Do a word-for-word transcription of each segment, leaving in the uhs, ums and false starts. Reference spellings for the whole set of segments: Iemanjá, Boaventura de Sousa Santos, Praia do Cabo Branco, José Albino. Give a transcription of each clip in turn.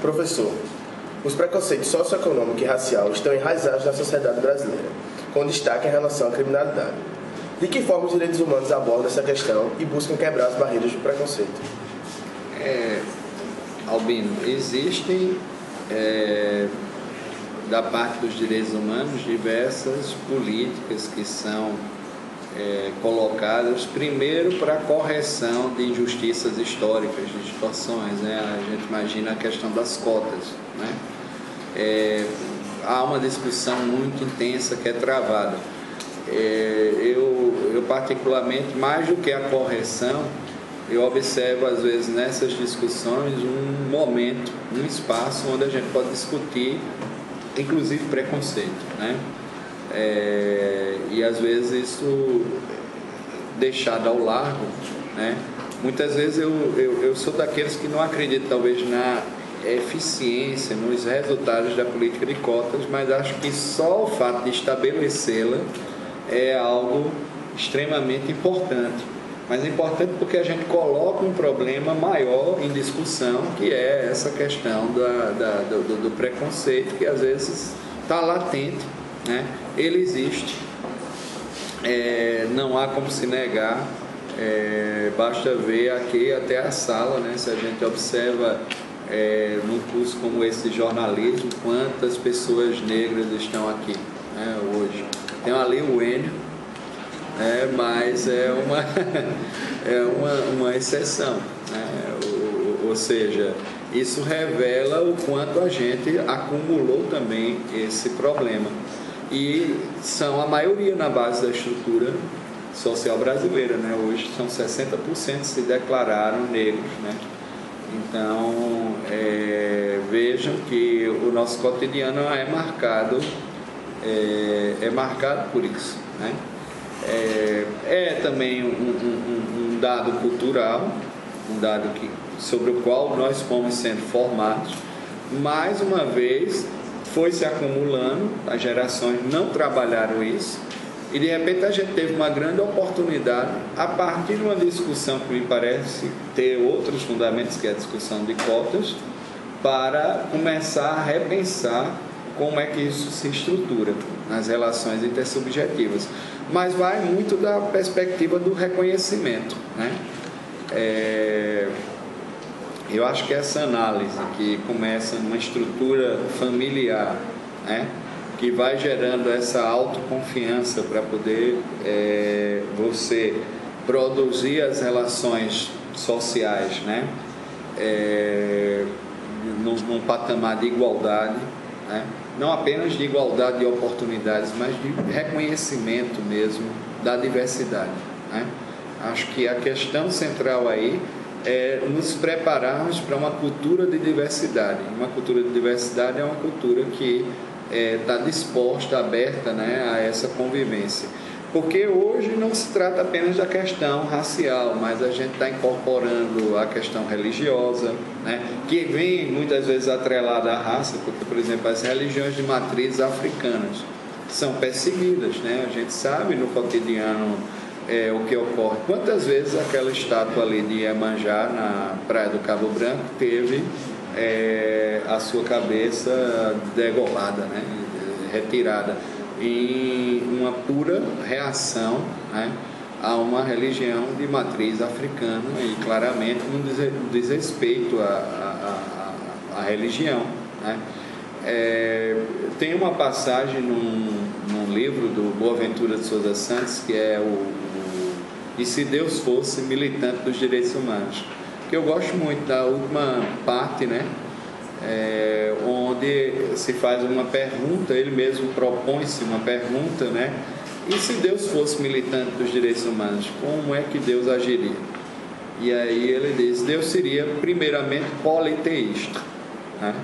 Professor, os preconceitos socioeconômico e racial estão enraizados na sociedade brasileira, com destaque em relação à criminalidade. De que forma os direitos humanos abordam essa questão e buscam quebrar as barreiras do preconceito? É, Albino, existem é, da parte dos direitos humanos diversas políticas que são é, colocadas primeiro para a correção de injustiças históricas, de distorções, né? A gente imagina a questão das cotas, né? É, há uma discussão muito intensa que é travada. É, eu, eu particularmente, mais do que a correção, eu observo às vezes nessas discussões um momento, um espaço onde a gente pode discutir, inclusive preconceito, né? É, e às vezes isso deixado ao largo, né? Muitas vezes eu, eu, eu sou daqueles que não acredito talvez na eficiência, nos resultados da política de cotas, mas acho que só o fato de estabelecê-la é algo extremamente importante. Mas é importante porque a gente coloca um problema maior em discussão, que é essa questão da, da, do, do preconceito, que às vezes está latente, né? Ele existe, é, não há como se negar, é, basta ver aqui até a sala, né? Se a gente observa é, num curso como esse de jornalismo, quantas pessoas negras estão aqui, né, hoje. Tem ali o Enio, é, mas é uma, é uma, uma exceção, né? ou, ou seja, isso revela o quanto a gente acumulou também esse problema. E são a maioria na base da estrutura social brasileira, né? Hoje são sessenta por cento que se declararam negros, né? Então, é, vejam que o nosso cotidiano é marcado, é, é marcado por isso, né? É, é também um, um, um dado cultural, um dado que, sobre o qual nós fomos sendo formados. Mais uma vez, foi se acumulando, as gerações não trabalharam isso, e de repente a gente teve uma grande oportunidade, a partir de uma discussão que me parece ter outros fundamentos, que é a discussão de cotas, para começar a repensar como é que isso se estrutura nas relações intersubjetivas. Mas vai muito da perspectiva do reconhecimento, né? É, eu acho que essa análise que começa numa estrutura familiar, né, que vai gerando essa autoconfiança para poder é, você produzir as relações sociais, né, é, num, num patamar de igualdade, né, não apenas de igualdade de oportunidades, mas de reconhecimento mesmo da diversidade, né? Acho que a questão central aí é nos prepararmos para uma cultura de diversidade. Uma cultura de diversidade é uma cultura que está é, disposta, aberta, né, a essa convivência. Porque hoje não se trata apenas da questão racial, mas a gente está incorporando a questão religiosa, né, que vem muitas vezes atrelada à raça, porque, por exemplo, as religiões de matriz africanas são perseguidas, né? A gente sabe no cotidiano é, o que ocorre. Quantas vezes aquela estátua ali de Iemanjá, na Praia do Cabo Branco, teve é, a sua cabeça degolada, né, retirada, em uma pura reação, né, a uma religião de matriz africana e claramente um desrespeito à, à, à religião, né? É, tem uma passagem num, num livro do Boaventura de Sousa Santos, que é o, o E se Deus fosse militante dos direitos humanos, que eu gosto muito da última parte, né? É, onde se faz uma pergunta, ele mesmo propõe-se uma pergunta, né? E se Deus fosse militante dos direitos humanos, como é que Deus agiria? E aí ele diz, Deus seria primeiramente politeísta, né?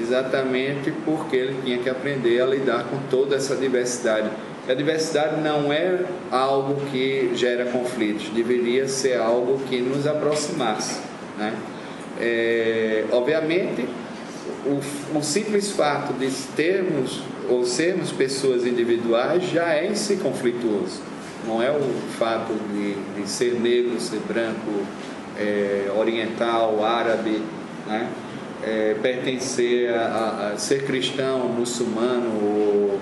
Exatamente porque ele tinha que aprender a lidar com toda essa diversidade. A diversidade não é algo que gera conflitos, deveria ser algo que nos aproximasse, né? É, obviamente, o, o simples fato de termos ou sermos pessoas individuais já é em si conflituoso. Não é o fato de, de ser negro, ser branco, é, oriental, árabe, né? É, pertencer a, a ser cristão, muçulmano. Ou...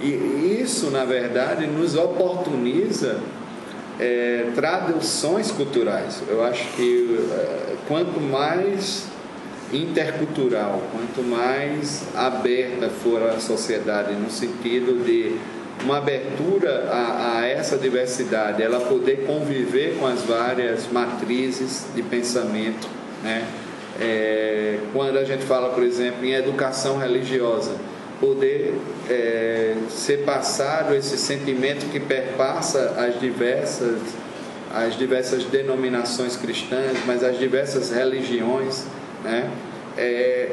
E isso, na verdade, nos oportuniza é, traduções culturais. Eu acho que é, quanto mais intercultural, quanto mais aberta for a sociedade, no sentido de uma abertura a, a essa diversidade, ela poder conviver com as várias matrizes de pensamento, né? É, quando a gente fala, por exemplo, em educação religiosa, poder é, ser passado esse sentimento que perpassa as diversas, as diversas denominações cristãs, mas as diversas religiões, né? É,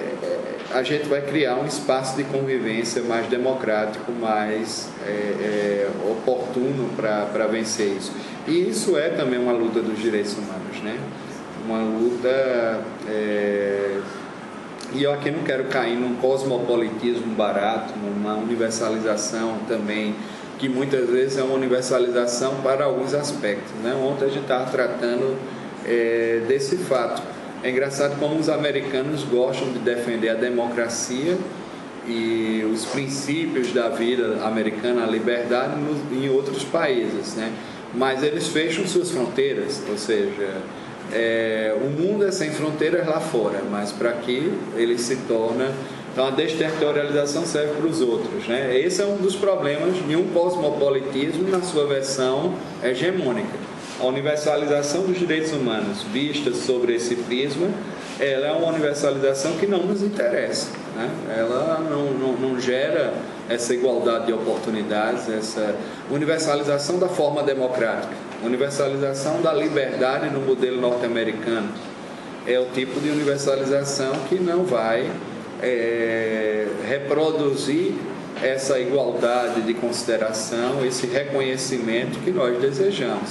a gente vai criar um espaço de convivência mais democrático, mais é, é, oportuno para vencer isso. E isso é também uma luta dos direitos humanos, né? Uma luta... É... E eu aqui não quero cair num cosmopolitismo barato, numa universalização também, que muitas vezes é uma universalização para alguns aspectos, né? Ontem a gente estava tratando é, desse fato. É engraçado como os americanos gostam de defender a democracia e os princípios da vida americana, a liberdade, em outros países, né? Mas eles fecham suas fronteiras, ou seja... É, o mundo é sem fronteiras lá fora, mas para aqui ele se torna... Então a desterritorialização serve para os outros, né? Esse é um dos problemas de um cosmopolitismo na sua versão hegemônica. A universalização dos direitos humanos, vista sobre esse prisma, ela é uma universalização que não nos interessa, né? Ela não, não, não gera essa igualdade de oportunidades, essa universalização da forma democrática. Universalização da liberdade no modelo norte-americano é o tipo de universalização que não vai é, reproduzir essa igualdade de consideração, esse reconhecimento que nós desejamos.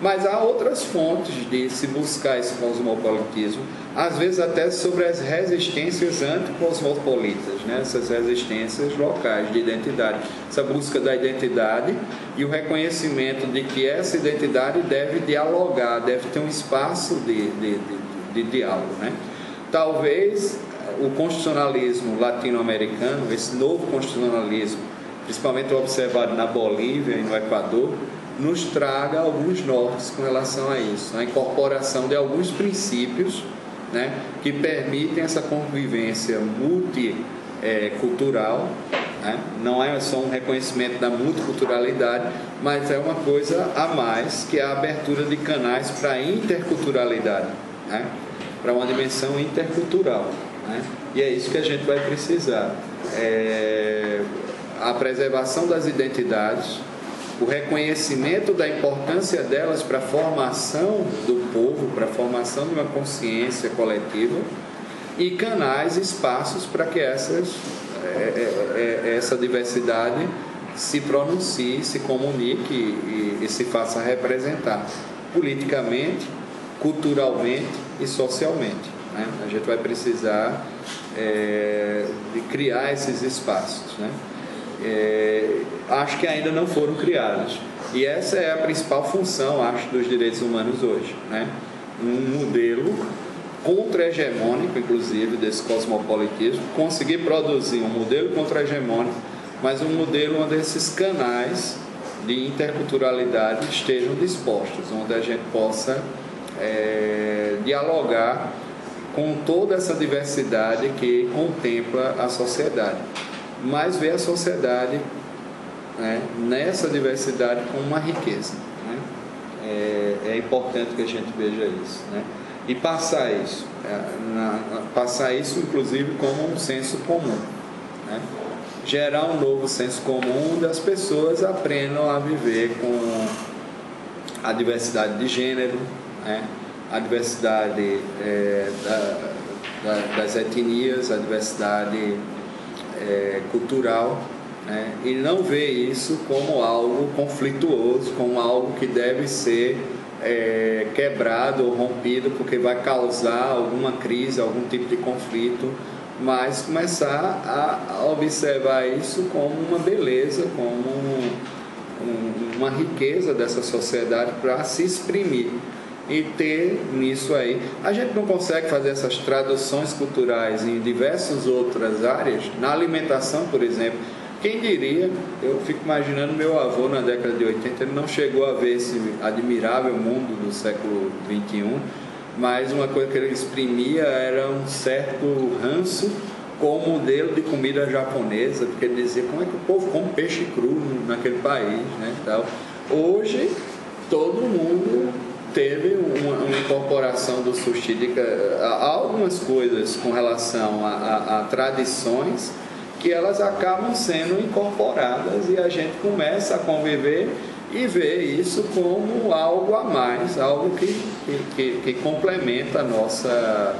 Mas há outras fontes de se buscar esse cosmopolitismo, às vezes até sobre as resistências anticosmopolitas, né? Essas resistências locais de identidade, essa busca da identidade e o reconhecimento de que essa identidade deve dialogar, deve ter um espaço de, de, de, de diálogo, né? Talvez o constitucionalismo latino-americano, esse novo constitucionalismo, principalmente observado na Bolívia e no Equador, nos traga alguns nortes com relação a isso, a incorporação de alguns princípios, né, que permitem essa convivência multicultural, né? Não é só um reconhecimento da multiculturalidade, mas é uma coisa a mais, que é a abertura de canais para a interculturalidade, né? Para uma dimensão intercultural, né? E é isso que a gente vai precisar, é a preservação das identidades, o reconhecimento da importância delas para a formação do povo, para a formação de uma consciência coletiva, e canais, espaços para que essas, é, é, essa diversidade se pronuncie, se comunique e, e, e se faça representar politicamente, culturalmente e socialmente, né? A gente vai precisar é, de criar esses espaços, né? É, acho que ainda não foram criados. E essa é a principal função, acho, dos direitos humanos hoje, né? Um modelo contra-hegemônico, inclusive, desse cosmopolitismo, conseguir produzir um modelo contra-hegemônico, mas um modelo onde esses canais de interculturalidade estejam dispostos, onde a gente possa é, dialogar com toda essa diversidade que contempla a sociedade, mas ver a sociedade, né, nessa diversidade como uma riqueza, né? É, é importante que a gente veja isso, né? E passar isso, na, passar isso inclusive como um senso comum, né? Gerar um novo senso comum onde as pessoas aprendam a viver com a diversidade de gênero, né? A diversidade é, da, da, das etnias, a diversidade cultural, né? E não ver isso como algo conflituoso, como algo que deve ser é, quebrado ou rompido, porque vai causar alguma crise, algum tipo de conflito, mas começar a observar isso como uma beleza, como um, uma riqueza dessa sociedade para se exprimir e ter nisso aí. A gente não consegue fazer essas traduções culturais em diversas outras áreas, na alimentação, por exemplo. Quem diria, eu fico imaginando meu avô na década de oitenta, ele não chegou a ver esse admirável mundo do século vinte e um, mas uma coisa que ele exprimia era um certo ranço com o modelo de comida japonesa, porque ele dizia como é que o povo come peixe cru naquele país, né, tal. Hoje, todo mundo teve uma, uma incorporação do sushi, de, há algumas coisas com relação a, a, a tradições, que elas acabam sendo incorporadas e a gente começa a conviver e ver isso como algo a mais, algo que, que, que complementa a nossa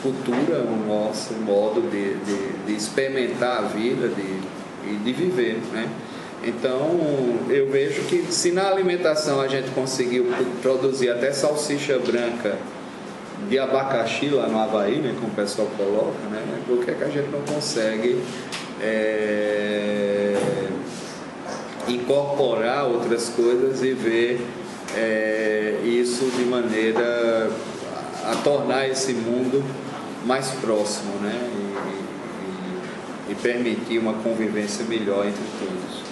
cultura, o nosso modo de, de, de experimentar a vida e de, de viver, né? Então, eu vejo que se na alimentação a gente conseguiu produzir até salsicha branca de abacaxi lá no Havaí, né, como o pessoal coloca, né, por que é que a gente não consegue... É... incorporar outras coisas e ver é, isso de maneira a tornar esse mundo mais próximo, né? e, e, e permitir uma convivência melhor entre todos.